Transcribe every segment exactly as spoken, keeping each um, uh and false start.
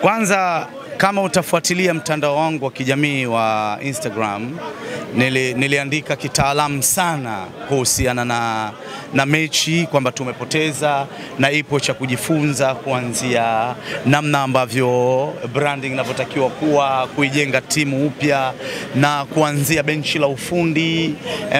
Kwanza kama utafuatilia mtandao wangu wa kijamii wa Instagram, nili, niliandika kitaalamu sana kuhusiana na na mechi kwamba tumepoteza na ipo cha kujifunza kuanzia namna ambavyo branding inavyotakiwa kuwa, kuijenga timu upya na kuanzia benchi la ufundi,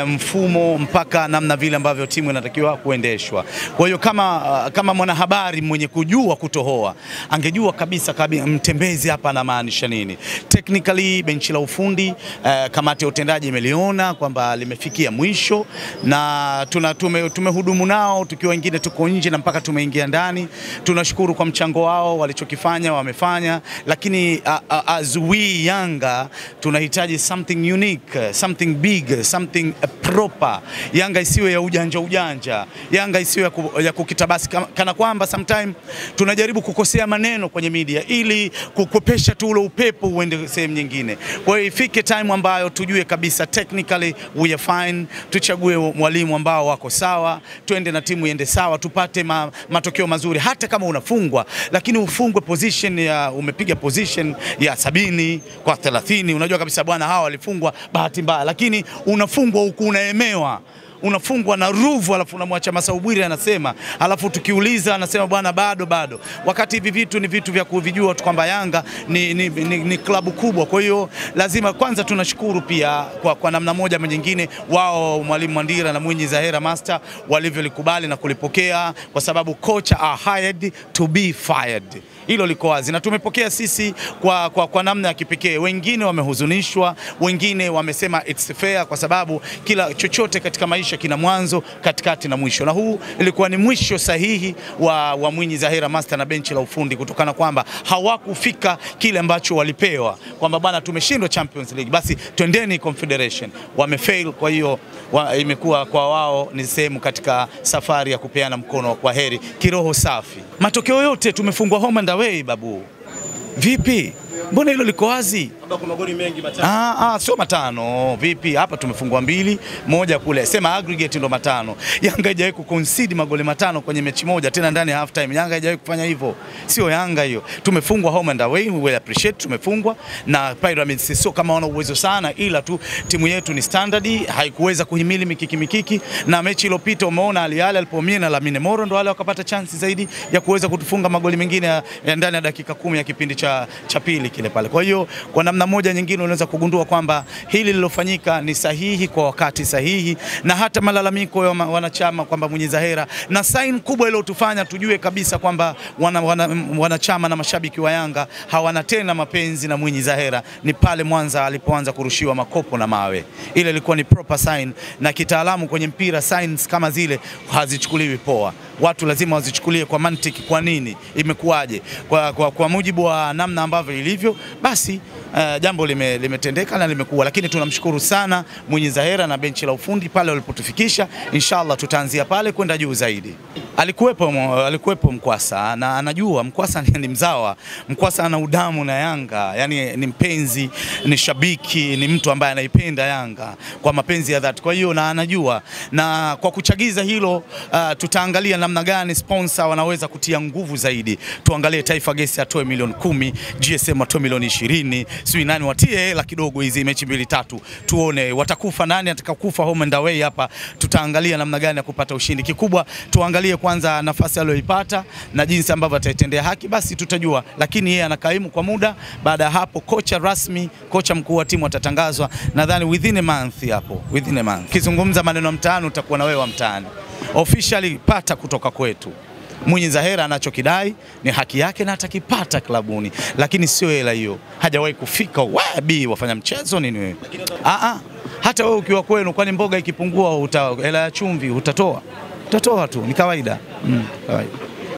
mfumo mpaka namna vile ambavyo timu inatakiwa kuendeshwa. Kwa hiyo kama kama mwanahabari mwenye kujua kutohoa, angejua kabisa kabisa mtembezi hapa na maanisha nini. Technically benchi la ufundi, eh, kamati ya utendaji imeliona kwamba limefikia mwisho na tuna tume, tumehudumu nao tukiwa wengine tuko nje na mpaka tumeingia ndani. Tunashukuru kwa mchango wao, walichokifanya wamefanya, lakini uh, uh, as we Yanga tunahitaji something unique, something big, something proper. Yanga isiwe ya ujanja ujanja, Yanga isiwe ya, ku, ya kukitabasi kana kwamba sometime tunajaribu kukosea maneno kwenye media ili kukopesha tu ule upepo uende sehemu nyingine. Kwa hiyo ifike time ambayo tujue kabisa technically we are fine, tuchague mwalimu ambao wako sawa, tuende na timu iende sawa, tupate ma, matokeo mazuri. Hata kama unafungwa, lakini ufungwe position ya umepiga position ya sabini kwa thelathini, unajua kabisa bwana hawa walifungwa bahati mbaya, lakini unafungwa huku unaemewa, unafungwa na Ruvu alafu unamwacha Masaubiri anasema, alafu tukiuliza anasema bwana bado bado, wakati hivi vitu ni vitu vya kuvijua tu kwamba Yanga ni ni, ni, ni klabu kubwa. Kwa hiyo lazima kwanza tunashukuru pia kwa, kwa namna moja ama nyingine wao mwalimu Mandira na Mwinyi Zahera Master walivyolikubali na kulipokea, kwa sababu kocha are hired to be fired. Hilo liko wazi na tumepokea sisi kwa kwa, kwa namna ya kipekee. Wengine wamehuzunishwa, wengine wamesema it's fair, kwa sababu kila chochote katika maisha kina mwanzo, katikati na mwisho, na huu ilikuwa ni mwisho sahihi wa, wa Mwinyi Zahera Master na benchi la ufundi, kutokana kwamba hawakufika kile ambacho walipewa kwamba bwana tumeshindwa Champions League, basi twendeni Confederation. Wamefail, kwa hiyo wa, imekuwa kwa wao ni sehemu katika safari ya kupeana mkono wa kwaheri kiroho safi. Matokeo yote tumefungwa home and away babu. Vipi? Mbona hilo liko wazi? Hapa kuna goli mengi matano. Ah ah, sio matano. Vipi? Hapa tumefungwa mbili, moja kule. Sema aggregate ndo matano. Yanga haijawahi kuconcede magoli matano kwenye mechi moja tena ndani ya half time. Yanga haijawahi kufanya hivyo. Sio Yanga hiyo. Tumefungwa home and away, we will appreciate tumefungwa na Pyramids, sio kama wana uwezo sana, ila tu timu yetu ni standard, haikuweza kuhimili mikiki mikiki. Na mechi iliyopita umeona Al Ahly alipomia na Lamine Moro ndo wale wakapata chance zaidi ya kuweza kutufunga magoli mengine ya ndani ya dakika kumi ya kipindi cha cha pili kile pale. Kwa hiyo kwa namna moja nyingine unaweza kugundua kwamba hili lilofanyika ni sahihi kwa wakati sahihi, na hata malalamiko ya wanachama kwamba Mwinyi Zahera na sign kubwa ile utufanya tujue kabisa kwamba wana, wana, wanachama na mashabiki wa Yanga hawana tena mapenzi na Mwinyi Zahera ni pale Mwanza alipoanza kurushiwa makopo na mawe. Ile ilikuwa ni proper sign, na kitaalamu kwenye mpira signs kama zile hazichukuliwi poa. Watu lazima wazichukulie kwa mantiki, kwa nini imekuaje, kwa, kwa kwa mujibu wa namna ambavyo ilivyo. Basi uh, jambo lime, limetendeka na limekuwa, lakini tunamshukuru sana Mwinyi Zahera na benchi la ufundi pale walipotufikisha. Inshallah tutaanzia pale kwenda juu zaidi. Alikuwepo alikuwepo Mkwasa, na anajua Mkwasa ni mzawa, Mkwasa ana udamu na Yanga, yani ni mpenzi, ni shabiki, ni mtu ambaye anaipenda Yanga kwa mapenzi ya dhati. Kwa hiyo na anajua, na kwa kuchagiza hilo uh, tutaangalia namna gani sponsor wanaweza kutia nguvu zaidi. Tuangalie Taifa Gesi atoe milioni kumi, G S M atoe milioni ishirini, sio nani watie hela kidogo hizi mechi mbili tatu, tuone watakufa nani, atakakufa home and away hapa. Tutaangalia namna gani ya kupata ushindi. Kikubwa tuangalie kwanza nafasi aliyoipata na jinsi ambavyo ataitendea haki, basi tutajua. Lakini yeye anakaimu kwa muda, baada hapo kocha rasmi, kocha mkuu wa timu atatangazwa nadhani within a month hapo, within a month. Kizungumza maneno mtaani utakuwa na wewe wa mtaani. Officially pata kutoka kwetu. Mwinyi Zahera anachokidai ni haki yake na atakipata klabuni, lakini sio hela hiyo. Hajawahi kufika wabi wafanya mchezo nini wewe? Ah ah. Hata wewe ukiwa kwenu, kwani mboga ikipungua uta hela ya chumvi utatoa? Utatoa tu, ni kawaida. Mm, kawaida.